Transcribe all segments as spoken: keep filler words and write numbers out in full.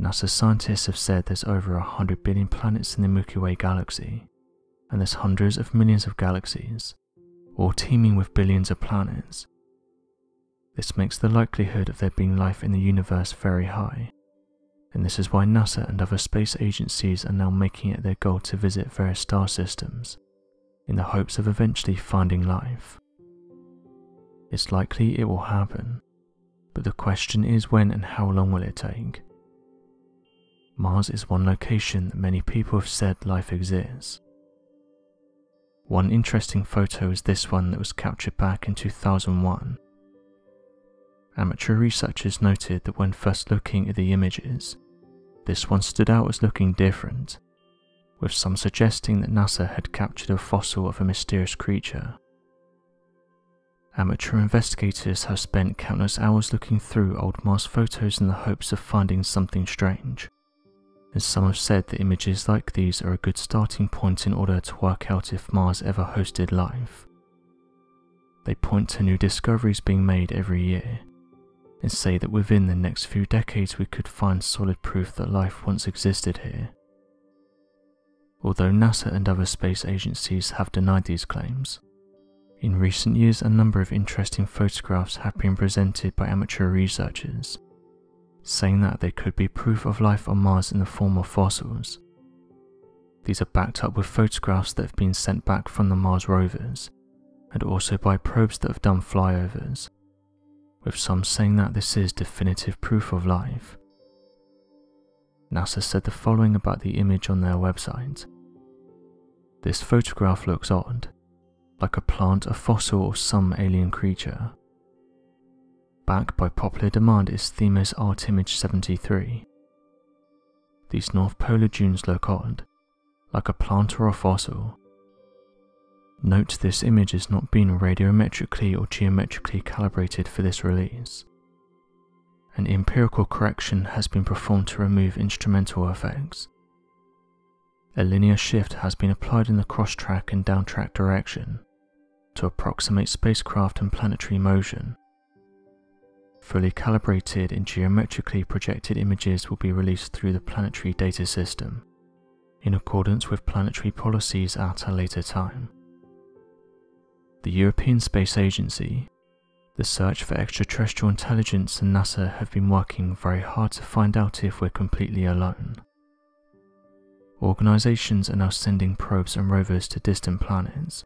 NASA scientists have said there's over one hundred billion planets in the Milky Way galaxy, and there's hundreds of millions of galaxies, all teeming with billions of planets. This makes the likelihood of there being life in the universe very high, and this is why NASA and other space agencies are now making it their goal to visit various star systems, in the hopes of eventually finding life. It's likely it will happen, but the question is when and how long will it take? Mars is one location that many people have said life exists. One interesting photo is this one that was captured back in two thousand one. Amateur researchers noted that when first looking at the images, this one stood out as looking different, with some suggesting that NASA had captured a fossil of a mysterious creature. Amateur investigators have spent countless hours looking through old Mars photos in the hopes of finding something strange, and some have said that images like these are a good starting point in order to work out if Mars ever hosted life. They point to new discoveries being made every year, and say that within the next few decades we could find solid proof that life once existed here. Although NASA and other space agencies have denied these claims, in recent years, a number of interesting photographs have been presented by amateur researchers, saying that there could be proof of life on Mars in the form of fossils. These are backed up with photographs that have been sent back from the Mars rovers, and also by probes that have done flyovers, with some saying that this is definitive proof of life. NASA said the following about the image on their website. This photograph looks odd, like a plant, a fossil, or some alien creature. Back by popular demand is Themis Art Image seventy-three. These North Polar dunes look odd, like a plant or a fossil. Note this image has not been radiometrically or geometrically calibrated for this release. An empirical correction has been performed to remove instrumental effects. A linear shift has been applied in the cross-track and down-track direction to approximate spacecraft and planetary motion. Fully calibrated and geometrically projected images will be released through the planetary data system, in accordance with planetary policies at a later time. The European Space Agency, the Search for Extraterrestrial Intelligence, and NASA have been working very hard to find out if we're completely alone. Organizations are now sending probes and rovers to distant planets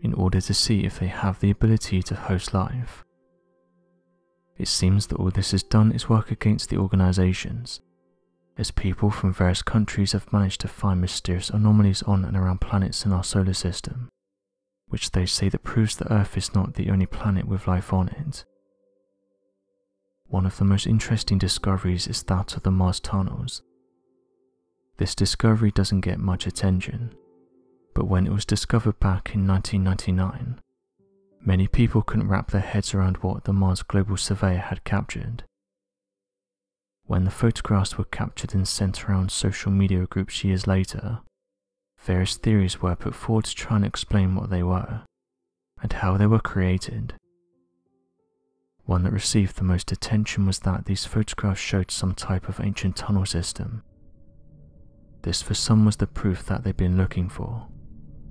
in order to see if they have the ability to host life. It seems that all this has done is work against the organizations, as people from various countries have managed to find mysterious anomalies on and around planets in our solar system, which they say that proves that Earth is not the only planet with life on it. One of the most interesting discoveries is that of the Mars tunnels. This discovery doesn't get much attention, but when it was discovered back in nineteen ninety-nine, many people couldn't wrap their heads around what the Mars Global Surveyor had captured. When the photographs were captured and sent around social media groups years later, various theories were put forward to try and explain what they were, and how they were created. One that received the most attention was that these photographs showed some type of ancient tunnel system. This for some was the proof that they'd been looking for,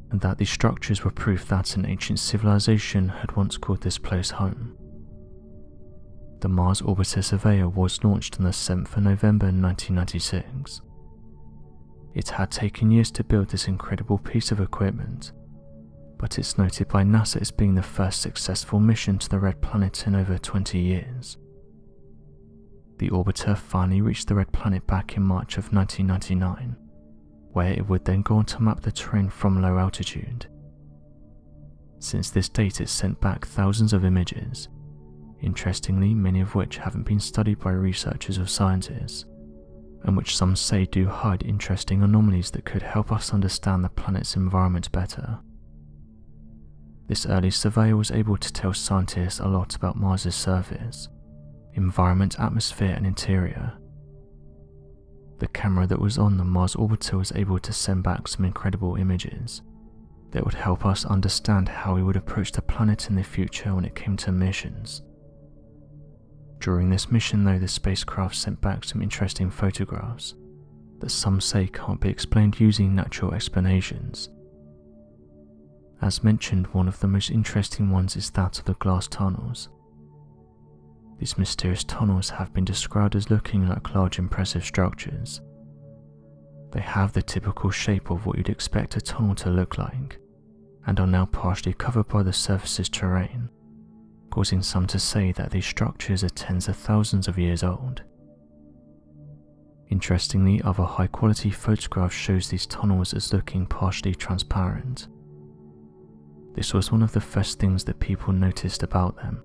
and that these structures were proof that an ancient civilization had once called this place home. The Mars Orbiter Surveyor was launched on the seventh of November nineteen ninety-six. It had taken years to build this incredible piece of equipment, but it's noted by NASA as being the first successful mission to the Red Planet in over twenty years. The orbiter finally reached the Red Planet back in March of nineteen ninety-nine, where it would then go on to map the terrain from low altitude. Since this date, it sent back thousands of images, interestingly many of which haven't been studied by researchers or scientists, and which some say do hide interesting anomalies that could help us understand the planet's environment better. This early survey was able to tell scientists a lot about Mars's surface, environment, atmosphere, and interior. The camera that was on the Mars orbiter was able to send back some incredible images that would help us understand how we would approach the planet in the future when it came to missions. During this mission though, the spacecraft sent back some interesting photographs that some say can't be explained using natural explanations. As mentioned, one of the most interesting ones is that of the glass tunnels. These mysterious tunnels have been described as looking like large impressive structures. They have the typical shape of what you'd expect a tunnel to look like, and are now partially covered by the surface's terrain, causing some to say that these structures are tens of thousands of years old. Interestingly, other high-quality photographs shows these tunnels as looking partially transparent. This was one of the first things that people noticed about them,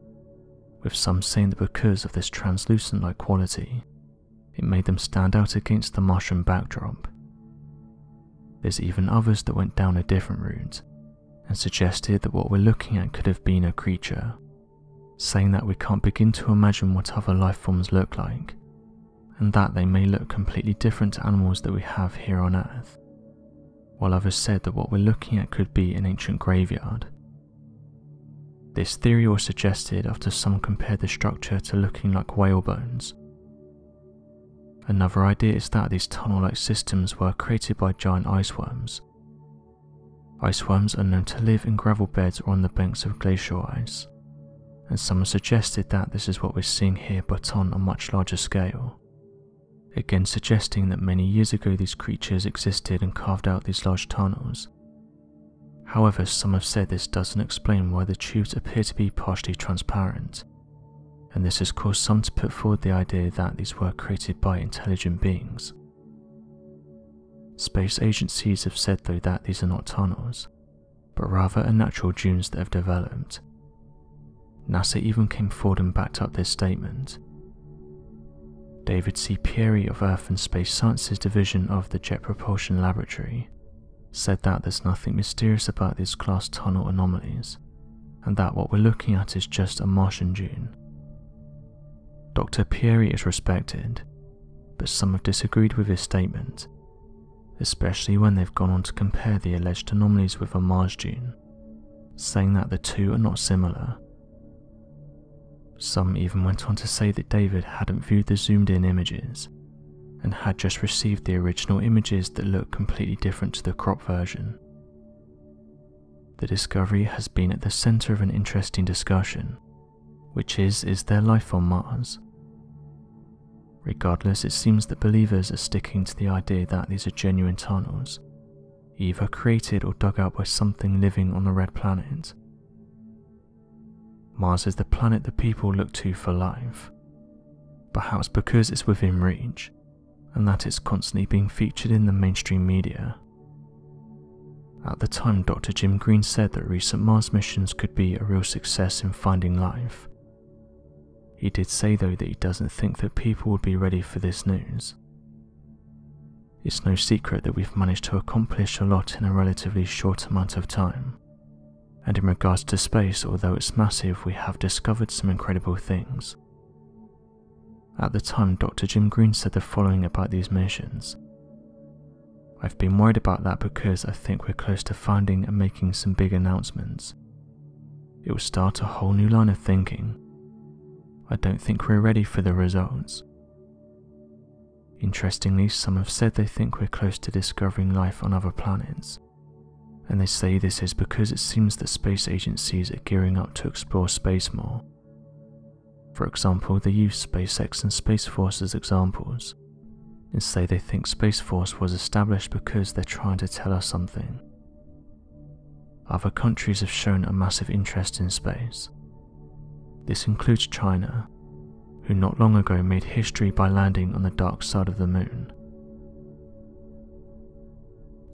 with some saying that because of this translucent-like quality, it made them stand out against the Martian backdrop. There's even others that went down a different route, and suggested that what we're looking at could have been a creature, saying that we can't begin to imagine what other life forms look like, and that they may look completely different to animals that we have here on Earth. While others said that what we're looking at could be an ancient graveyard. This theory was suggested after some compared the structure to looking like whale bones. Another idea is that these tunnel-like systems were created by giant ice worms. Ice worms are known to live in gravel beds or on the banks of glacial ice, and some have suggested that this is what we're seeing here but on a much larger scale. Again suggesting that many years ago these creatures existed and carved out these large tunnels. However, some have said this doesn't explain why the tubes appear to be partially transparent, and this has caused some to put forward the idea that these were created by intelligent beings. Space agencies have said though that these are not tunnels, but rather are natural dunes that have developed. NASA even came forward and backed up this statement. David C. Pieri of Earth and Space Sciences Division of the Jet Propulsion Laboratory said that there's nothing mysterious about these glass tunnel anomalies, and that what we're looking at is just a Martian dune. Doctor Pieri is respected, but some have disagreed with his statement, especially when they've gone on to compare the alleged anomalies with a Mars dune, saying that the two are not similar. Some even went on to say that David hadn't viewed the zoomed-in images, and had just received the original images that looked completely different to the crop version. The discovery has been at the center of an interesting discussion, which is, is there life on Mars? Regardless, it seems that believers are sticking to the idea that these are genuine tunnels, either created or dug out by something living on the Red Planet. Mars is the planet that people look to for life, perhaps because it's within reach, and that it's constantly being featured in the mainstream media. At the time, Doctor Jim Green said that recent Mars missions could be a real success in finding life. He did say though that he doesn't think that people would be ready for this news. It's no secret that we've managed to accomplish a lot in a relatively short amount of time. And in regards to space, although it's massive, we have discovered some incredible things. At the time, Doctor Jim Green said the following about these missions. I've been worried about that because I think we're close to finding and making some big announcements. It will start a whole new line of thinking. I don't think we're ready for the results. Interestingly, some have said they think we're close to discovering life on other planets. And they say this is because it seems that space agencies are gearing up to explore space more. For example, they use SpaceX and Space Force as examples, and say they think Space Force was established because they're trying to tell us something. Other countries have shown a massive interest in space. This includes China, who not long ago made history by landing on the dark side of the moon.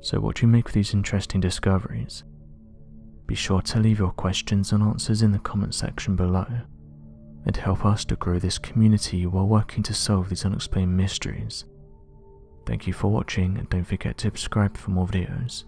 So what do you make of these interesting discoveries? Be sure to leave your questions and answers in the comment section below, and help us to grow this community while working to solve these unexplained mysteries. Thank you for watching, and don't forget to subscribe for more videos.